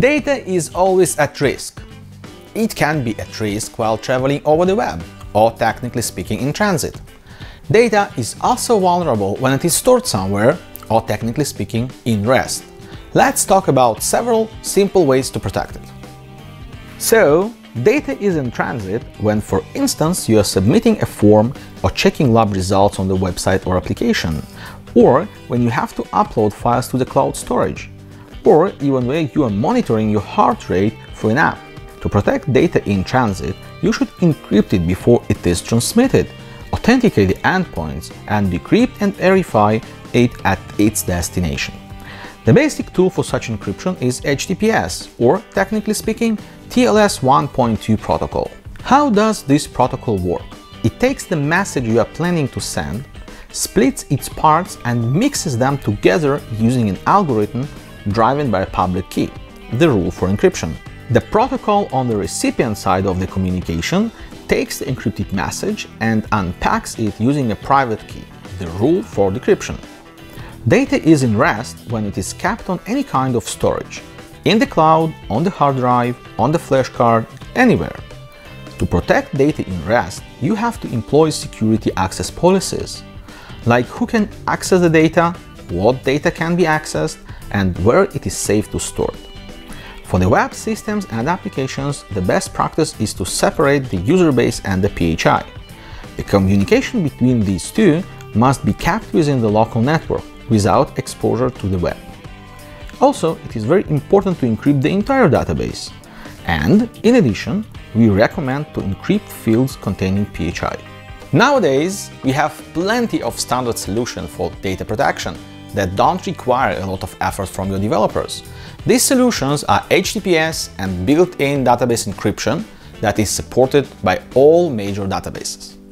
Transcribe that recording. Data is always at risk. It can be at risk while traveling over the web, or technically speaking in transit. Data is also vulnerable when it is stored somewhere, or technically speaking in rest. Let's talk about several simple ways to protect it. So, data is in transit when, for instance, you are submitting a form or checking lab results on the website or application, or when you have to upload files to the cloud storage, or even when you are monitoring your heart rate for an app. To protect data in transit, you should encrypt it before it is transmitted, authenticate the endpoints, and decrypt and verify it at its destination. The basic tool for such encryption is HTTPS, or technically speaking, TLS 1.2 protocol. How does this protocol work? It takes the message you are planning to send, splits its parts, and mixes them together using an algorithm driven by a public key, the rule for encryption. The protocol on the recipient side of the communication takes the encrypted message and unpacks it using a private key, the rule for decryption. Data is in rest when it is kept on any kind of storage, in the cloud, on the hard drive, on the flash card, anywhere. To protect data in rest, you have to employ security access policies, like who can access the data, what data can be accessed, and where it is safe to store it. For the web systems and applications, the best practice is to separate the user base and the PHI. The communication between these two must be kept within the local network, without exposure to the web. Also, it is very important to encrypt the entire database. And, in addition, we recommend to encrypt fields containing PHI. Nowadays, we have plenty of standard solutions for data protection that don't require a lot of effort from your developers. These solutions are HTTPS and built-in database encryption that is supported by all major databases.